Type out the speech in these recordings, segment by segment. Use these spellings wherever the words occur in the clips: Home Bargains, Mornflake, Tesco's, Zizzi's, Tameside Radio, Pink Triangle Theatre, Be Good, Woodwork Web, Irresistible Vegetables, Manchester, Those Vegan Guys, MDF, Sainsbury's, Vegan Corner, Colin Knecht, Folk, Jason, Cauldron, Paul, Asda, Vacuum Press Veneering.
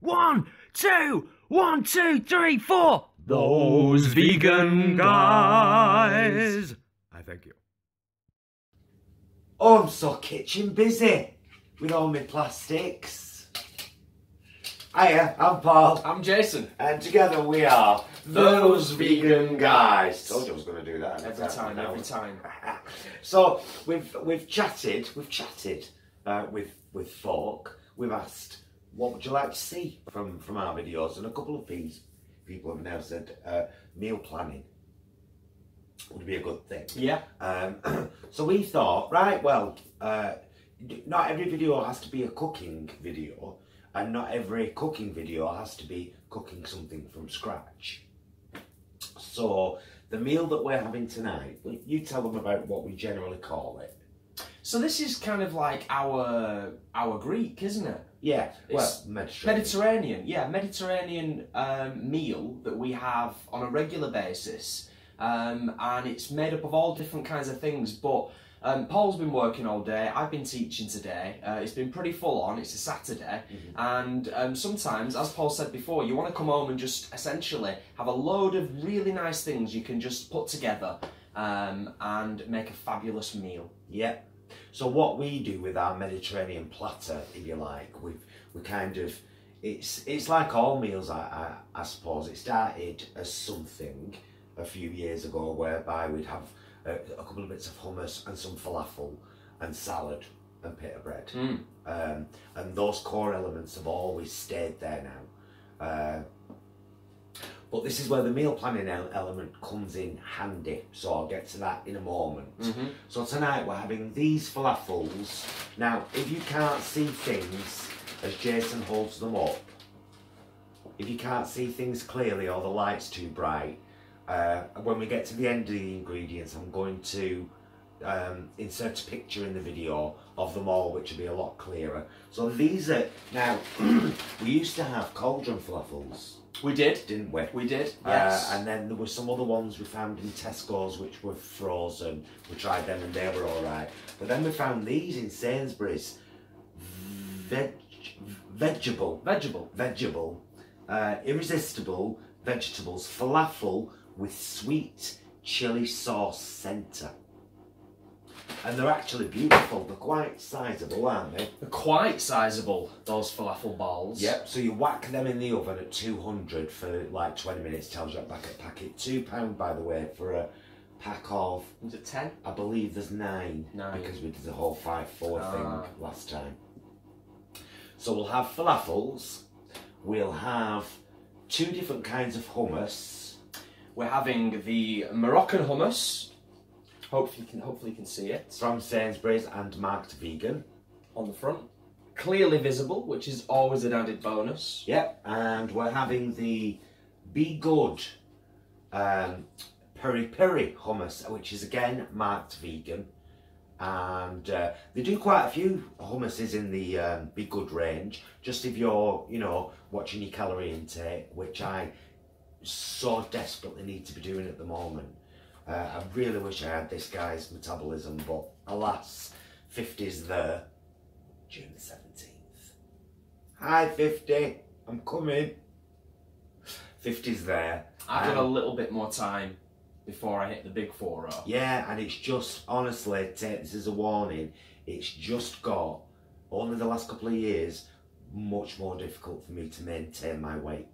1, 2, 1, 2, 3, 4. Those vegan guys. I thank you. Oh, I'm so kitchen busy with all my plastics. Hiya, I'm Paul. I'm Jason. And together we are Those Vegan Guys. Told you I was going to do that. Every time. So we've chatted with Folk. We've asked, what would you like to see from our videos? And a couple of people have now said meal planning would be a good thing. Yeah. So we thought, right, well, not every video has to be a cooking video, and not every cooking video has to be cooking something from scratch. So the meal that we're having tonight, you tell them about what we generally call it. So this is kind of like our Greek, isn't it? Yeah, well, Mediterranean meal that we have on a regular basis. And it's made up of all different kinds of things, but Paul's been working all day, I've been teaching today, it's been pretty full on, it's a Saturday, and sometimes, as Paul said before, you want to come home and just essentially have a load of really nice things you can just put together and make a fabulous meal. Yeah. So what we do with our Mediterranean platter, if you like, we kind of, it's like all meals, I suppose. It started as something a few years ago whereby we'd have a couple of bits of hummus and some falafel and salad and pita bread. Mm. And those core elements have always stayed there now. But this is where the meal planning element comes in handy, so I'll get to that in a moment. Mm-hmm. So tonight we're having these falafels. Now, if you can't see things as Jason holds them up, if you can't see things clearly or the light's too bright, when we get to the end of the ingredients, I'm going to insert a picture in the video of them all, which will be a lot clearer. So these are, now, we used to have Cauldron falafels. We did. Didn't we? We did, yes. And then there were some other ones we found in Tesco's which were frozen. We tried them and they were all right. But then we found these in Sainsbury's. Irresistible vegetables. Falafel with sweet chilli sauce centre. And they're actually beautiful. They're quite sizeable, aren't they? They're quite sizeable, those falafel balls. Yep, so you whack them in the oven at 200 for like 20 minutes, tells you back at packet. £2, by the way, for a pack of... Was it 10? I believe there's 9. Because we did the whole 5-4 thing last time. So we'll have falafels. We'll have 2 different kinds of hummus. We're having the Moroccan hummus. Hopefully you can see it. From Sainsbury's and marked vegan. On the front. Clearly visible, which is always an added bonus. Yep, and we're having the Be Good peri-peri hummus, which is again marked vegan. And they do quite a few hummuses in the Be Good range, just if you're, you know, watching your calorie intake, which I so desperately need to be doing at the moment. I really wish I had this guy's metabolism, but alas, 50's there, June the 17th. Hi 50, I'm coming. 50's there. I've got a little bit more time before I hit the big 40. Yeah, and it's just, honestly, take this as a warning, it's just got, only the last couple of years, much more difficult for me to maintain my weight.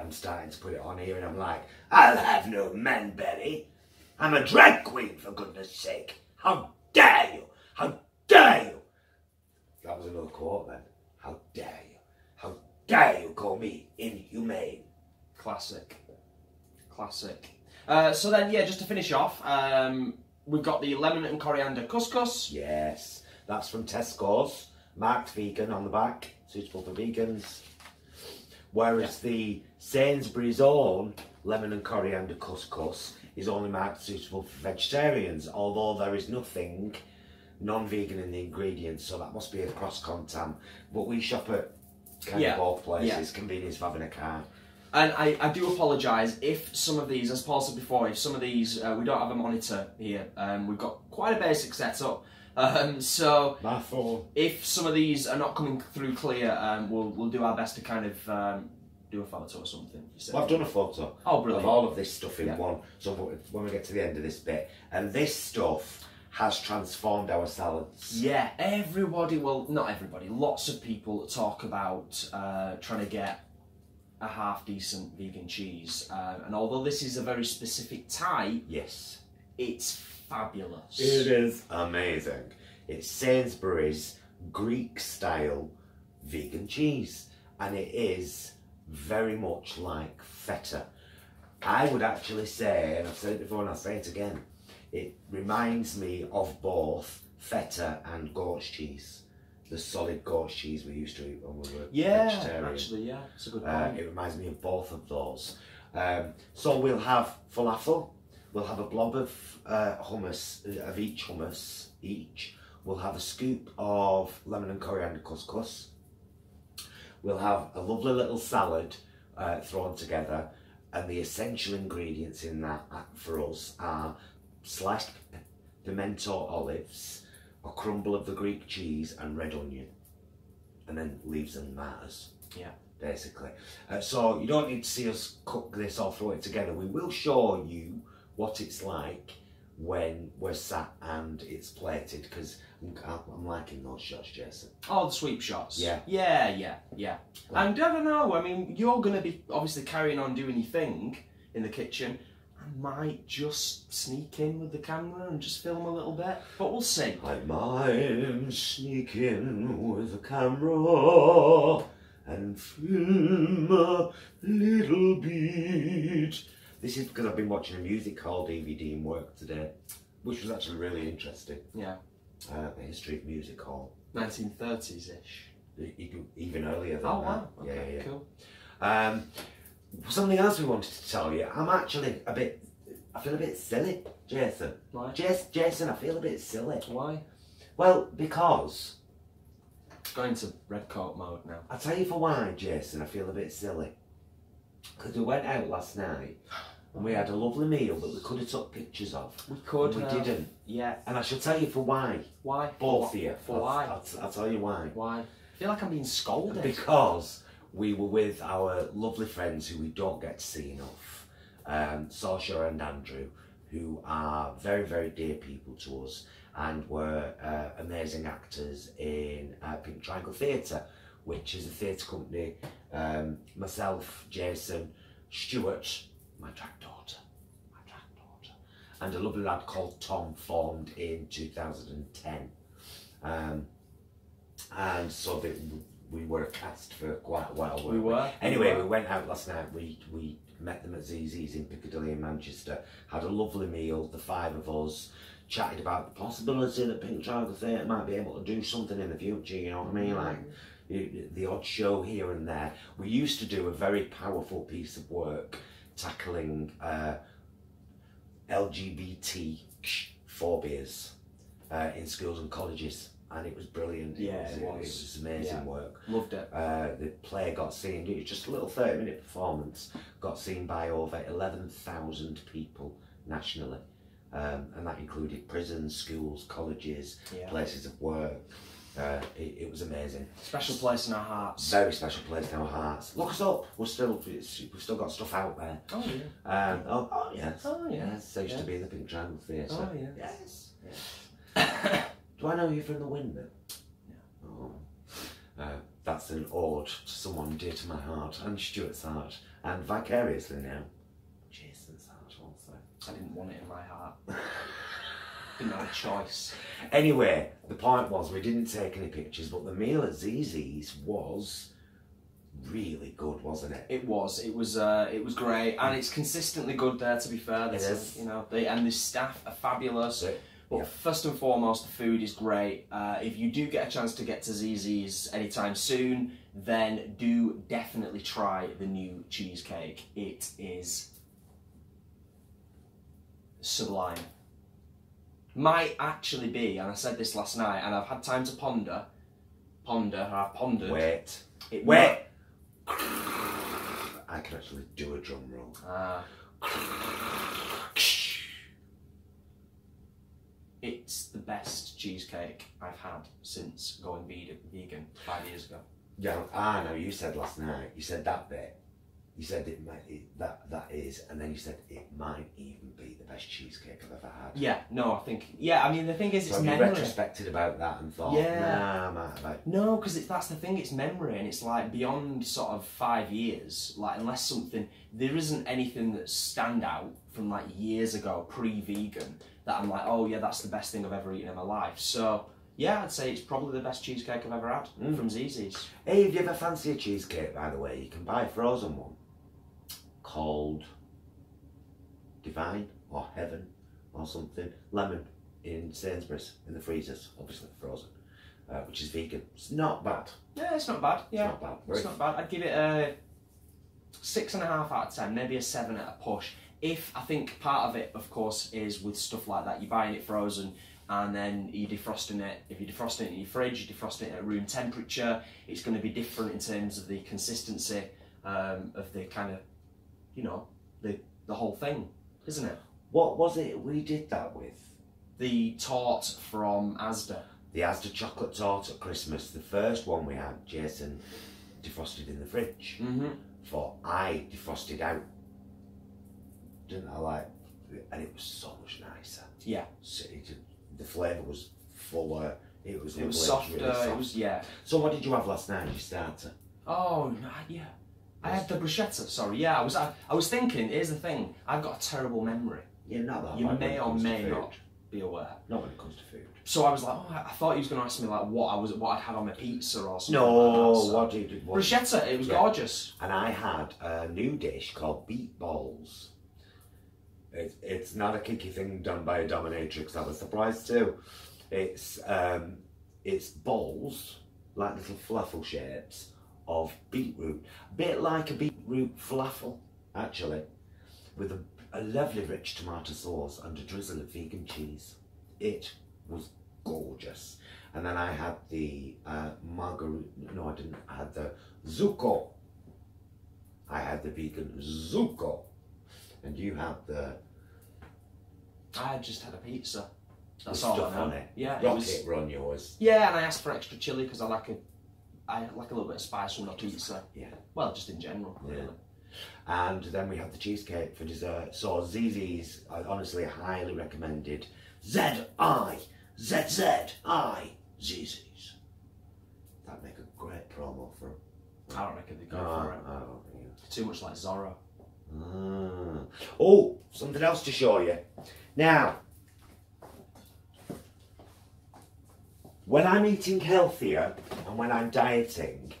I'm starting to put it on here and I'm like, I'll have no man belly. I'm a drag queen, for goodness sake. How dare you? How dare you? That was another quote then. How dare you? How dare you call me inhumane? Classic. Classic. So then, yeah, just to finish off, we've got the lemon and coriander couscous. Yes, that's from Tesco's. Marked vegan on the back. Suitable for vegans. Whereas the Sainsbury's own lemon and coriander couscous is only marked suitable for vegetarians, although there is nothing non-vegan in the ingredients, so that must be a cross-contam. But we shop at kind of both places, convenience for having a car. And I do apologise if some of these, as Paul said before, if some of these, we don't have a monitor here. We've got quite a basic setup. So if some of these are not coming through clear, we'll do our best to kind of do a photo or something. Well, I've done a photo of all of this stuff in one. So when we get to the end of this bit, and this stuff has transformed our salads. Yeah, everybody, well, not everybody, lots of people talk about trying to get a half-decent vegan cheese. And although this is a very specific type, yes, it's fabulous. It is amazing. It's Sainsbury's Greek-style vegan cheese, and it is very much like feta. I would actually say, and I've said it before and I'll say it again, it reminds me of both feta and goat's cheese, the solid goat's cheese we used to eat when we were vegetarian. Yeah, actually, yeah, it's a good point. It reminds me of both of those. So we'll have falafel, we'll have a blob of hummus, of each hummus, We'll have a scoop of lemon and coriander couscous. We'll have a lovely little salad thrown together, and the essential ingredients in that for us are sliced pimento olives, a crumble of the Greek cheese, and red onion, and then leaves and matters. Yeah, basically. So you don't need to see us cook this or throw it together. We will show you what it's like when we're sat and it's plated, because I'm liking those shots, Jason. Oh, the sweep shots. Yeah. Yeah, yeah, yeah. Like, and I don't know. I mean, you're going to be obviously carrying on doing your thing in the kitchen. Might just sneak in with the camera and just film a little bit, but we'll see. I might sneak in with the camera and film a little bit. This is because I've been watching a music hall DVD in work today, which was actually really interesting. Yeah. The history of music hall. 1930s-ish. Even earlier than that. Oh wow, okay, yeah, yeah. Cool. Something else we wanted to tell you. I'm actually a bit, I feel a bit silly, Jason. Why? Jason, I feel a bit silly. Why? Well, because going to red coat mode now. I'll tell you for why, Jason, I feel a bit silly. Because we went out last night and we had a lovely meal that we could have took pictures of. We could have. We didn't. Yeah. And I shall tell you for why. Why? Both of you. For why? I'll tell you why. Why? I feel like I'm being scolded. Because we were with our lovely friends who we don't get to see enough, Saoirse and Andrew, who are very, very dear people to us and were amazing actors in Pink Triangle Theatre, which is a theatre company myself, Jason, Stuart, my drag daughter, and a lovely lad called Tom formed in 2010. And so that we were a cast for quite a while. We were. Anyway, we went out last night. We met them at Zizzi's in Piccadilly in Manchester. Had a lovely meal, the five of us. Chatted about the possibility that Pink Triangle Theatre might be able to do something in the future, you know what I mean? Like the odd show here and there. We used to do a very powerful piece of work tackling LGBT phobias in schools and colleges. And it was brilliant. Yeah, it was amazing work. Loved it. The play got seen. It was just a little 30-minute performance. Got seen by over 11,000 people nationally, and that included prisons, schools, colleges, places of work. It was amazing. Special place in our hearts. Very special place in our hearts. Look us up. We've still got stuff out there. Oh yeah. Oh yes. I used to be in the Pink Triangle Theatre. Oh yes. Yes. Do I know you from the window? Yeah. Oh. That's an ode to someone dear to my heart, and Stuart's heart, and vicariously now, Jason's heart also. I didn't want it in my heart. Didn't have a choice. Anyway, the point was we didn't take any pictures, but the meal at Zizzi's was really good, wasn't it? It was. It was great, and it's consistently good there. To be fair, it is. You know, and the staff are fabulous. But first and foremost, the food is great. If you do get a chance to get to Zizzi's anytime soon, then do definitely try the new cheesecake. It is sublime. Might actually be, and I said this last night, and I've had time to pondered. Wait. I can actually do a drum roll. It's the best cheesecake I've had since going vegan 5 years ago. Yeah, I know, you said last night, you said that bit. You said it might, that is, and then you said it might even be the best cheesecake I've ever had. Yeah, no, I think, yeah, I mean, the thing is, it's memory. So you retrospected about that and thought, yeah, nah, I might have had. No, because that's the thing, it's memory, and it's like beyond sort of 5 years, like unless something, there isn't anything that stand out from like years ago, pre-vegan, that I'm like, oh yeah, that's the best thing I've ever eaten in my life. So, yeah, I'd say it's probably the best cheesecake I've ever had from Zizzi's. Hey, if you ever fancy a cheesecake, by the way, you can buy a frozen one. Called Divine or Heaven or something, lemon in Sainsbury's in the freezers, obviously frozen, which is vegan. It's not bad. Yeah, it's not bad. Yeah, it's not bad. It's not bad. I'd give it a 6.5 out of 10, maybe a 7 at a push. If I think part of it, of course, is with stuff like that, you're buying it frozen and then you're defrosting it. If you're defrosting it in your fridge, you're defrosting it at room temperature. It's going to be different in terms of the consistency of the kind of, you know, the whole thing, isn't it? What was it we did that with? The tart from Asda. The Asda chocolate tart at Christmas. The first one we had, Jason defrosted in the fridge. For I defrosted out. Didn't I like? And it was so much nicer. Yeah. So the flavour was fuller. It was softer. Really soft. It was, yeah. So what did you have last night? Your starter. Oh, yeah. I had the bruschetta, sorry, yeah, I was thinking, here's the thing, I've got a terrible memory. Yeah, not that you may or may not be aware. Not when it comes to food. So I was like, oh, I thought he was going to ask me like what I'd had on my pizza or something. No, like that, so. What did you do? Bruschetta, it was gorgeous. And I had a new dish called beet balls. It's not a kinky thing done by a dominatrix, I was surprised too. It's balls, like little fluffle shapes, of beetroot, a bit like a beetroot falafel, actually, with a lovely rich tomato sauce and a drizzle of vegan cheese. It was gorgeous. And then I had the I had the zucco. I had the vegan zucco, and you had the. I just had a pizza. That's all I know. Yeah, Rocket Run yours. Yeah, and I asked for extra chili because I like it. I like a little bit of spice from my pizza. Yeah. Well, just in general, really. Yeah. And then we had the cheesecake for dessert. So Zizzi's, I honestly highly recommended. Z-Z-I, Zizzi's. That'd make a great promo for them. I don't reckon they'd go for it. Too much like Zorro. Oh, something else to show you. Now, when I'm eating healthier and when I'm dieting,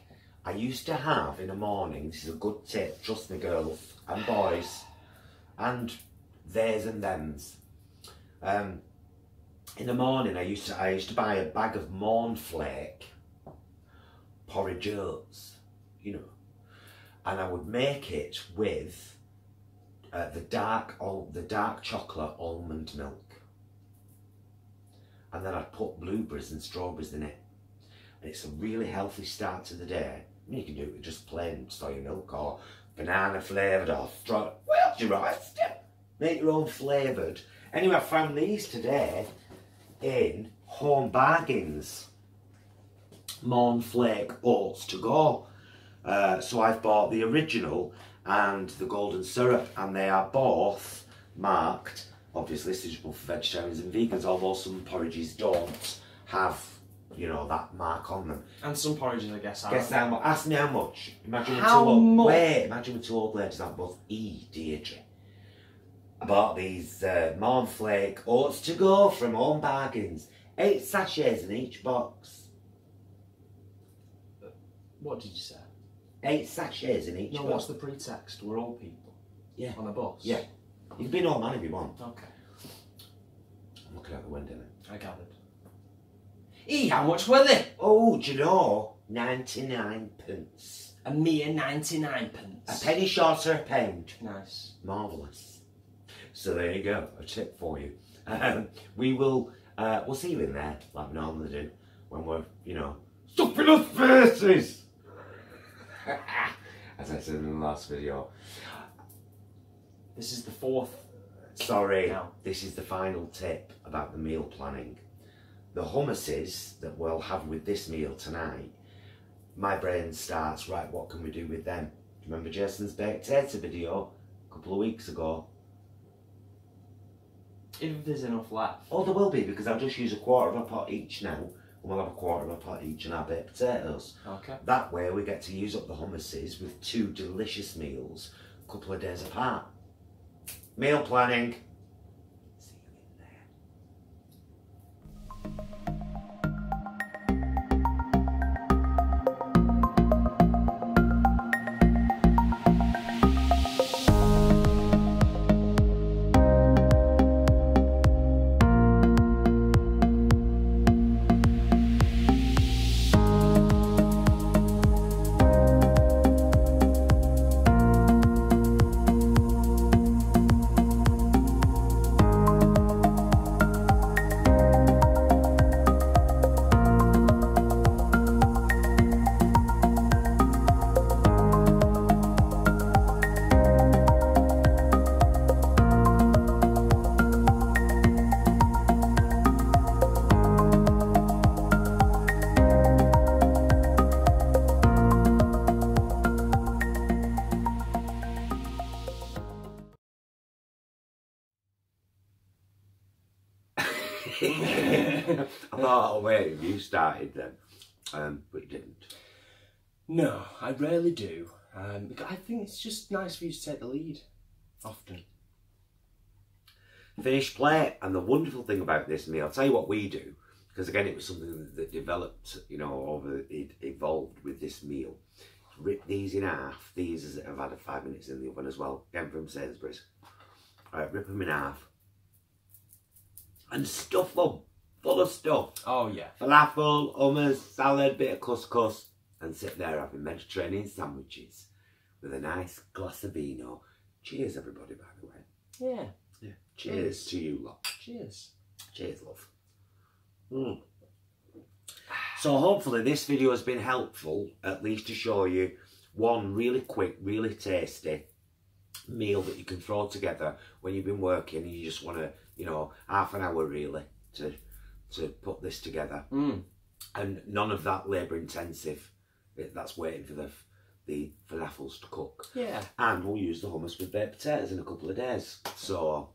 I used to have in the morning, this is a good tip, trust me girls and boys, and theirs and thems. In the morning I used to buy a bag of Mornflake porridge oats, you know, and I would make it with the dark chocolate almond milk. And then I'd put blueberries and strawberries in it. And it's a really healthy start to the day. I mean, you can do it with just plain soy milk or banana flavoured or strawberry. Well, do you right? Make your own flavoured. Anyway, I found these today in Home Bargains. Mornflake oats to go. So I've bought the original and the golden syrup, and they are both marked obviously suitable for vegetarians and vegans, although some porridges don't have, you know, that mark on them. And some porridges, I guess, how much? Ask me how much. Imagine we're two old ladies that both eat, Deirdre. I bought these Mornflake oats to go from Home Bargains. 8 sachets in each box. What did you say? 8 sachets in each box. No, what's the pretext? We're old people. Yeah. On a bus. Yeah. You can be an old man if you want. Okay. I'm looking out the window now. I gathered. Hey, how much were they? Oh, do you know? 99p. A mere 99p. A penny shorter a pound. Nice. Marvellous. So there you go, a tip for you. We'll see you in there, like we normally do, when we're, you know, stuffing us faces! As I said in the last video. This is the fourth. Sorry, no. This is the final tip about the meal planning. the hummuses that we'll have with this meal tonight, my brain starts, right, what can we do with them? Do you remember Jason's baked potato video a couple of weeks ago? If there's enough left. Oh, there will be, because I'll just use a quarter of a pot each now, and we'll have a quarter of a pot each and our baked potatoes. Okay. That way we get to use up the hummuses with two delicious meals a couple of days apart. Meal planning. You started then, but you didn't. No, I rarely do. I think it's just nice for you to take the lead, often. Finished plate, and the wonderful thing about this meal, I'll tell you what we do, because again it was something that developed, you know, over, it evolved with this meal. Rip these in half, these have had 5 minutes in the oven as well, again from Sainsbury's. Alright, rip them in half, and stuff them. Full of stuff. Oh yeah. Falafel, hummus, salad, bit of couscous, and sit there having Mediterranean sandwiches with a nice glass of vino. Cheers, everybody, by the way. Yeah. Yeah. Cheers to you lot. Cheers. Cheers, love. Mm. So hopefully this video has been helpful, at least to show you one really quick, really tasty meal that you can throw together when you've been working and you just want to, you know, half an hour really to put this together. Mm. And none of that labour intensive, that's waiting for the falafels to cook. Yeah. And we'll use the hummus with baked potatoes in a couple of days. So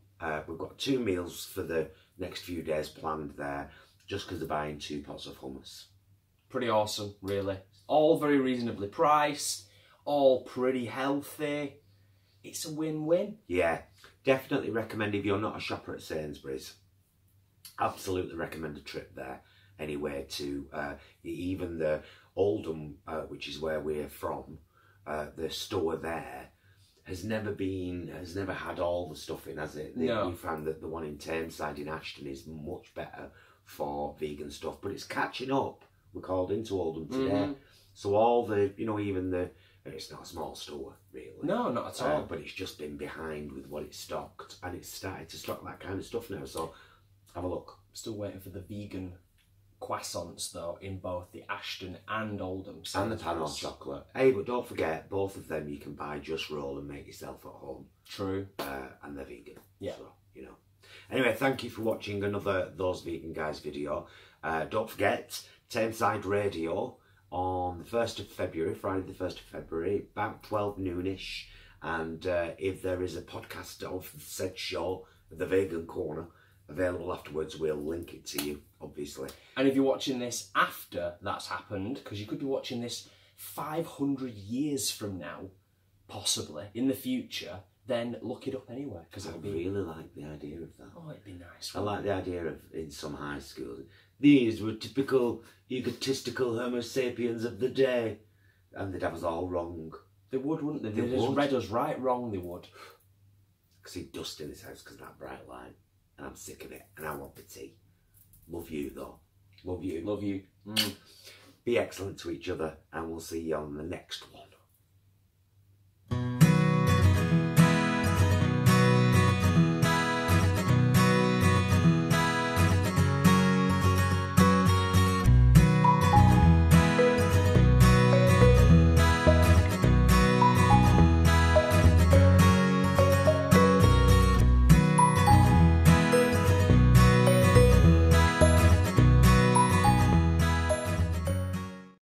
we've got two meals for the next few days planned there, just because they're buying two pots of hummus. Pretty awesome, really. All very reasonably priced, all pretty healthy. It's a win-win. Yeah, definitely recommend if you're not a shopper at Sainsbury's. Absolutely recommend a trip there anyway to even the Oldham, which is where we're from, the store there has never had all the stuff in, has it? No. We found that the one in Tameside in Ashton is much better for vegan stuff, but it's catching up. We're called into Oldham today. Mm-hmm. So all the, you know, even the, it's not a small store really. No, not at all. But it's just been behind with what it stocked, and it's started to stock that kind of stuff now, so have a look. Still waiting for the vegan croissants though in both the Ashton and Oldham. And the Panor chocolate. Hey, but don't forget, both of them you can buy just roll and make yourself at home. True. And they're vegan. Yeah. So, you know. Anyway, thank you for watching another Those Vegan Guys video. Don't forget, Tameside Radio on the 1st of February, Friday the 1st of February, about 12 noonish. And if there is a podcast of said show, The Vegan Corner, available afterwards, we'll link it to you, obviously. And if you're watching this after that's happened, because you could be watching this 500 years from now, possibly, in the future, then look it up anyway. Because I really like the idea of that. Oh, it'd be nice. I like the idea of, in some high school, these were typical egotistical homo sapiens of the day. And they'd have us all wrong. They would, wouldn't they? They'd just read us right wrong, they would. I can see dust in this house because of that bright light. And I'm sick of it, and I want the tea. Love you, though. Love you. Love you. Mm. Be excellent to each other, and we'll see you on the next one.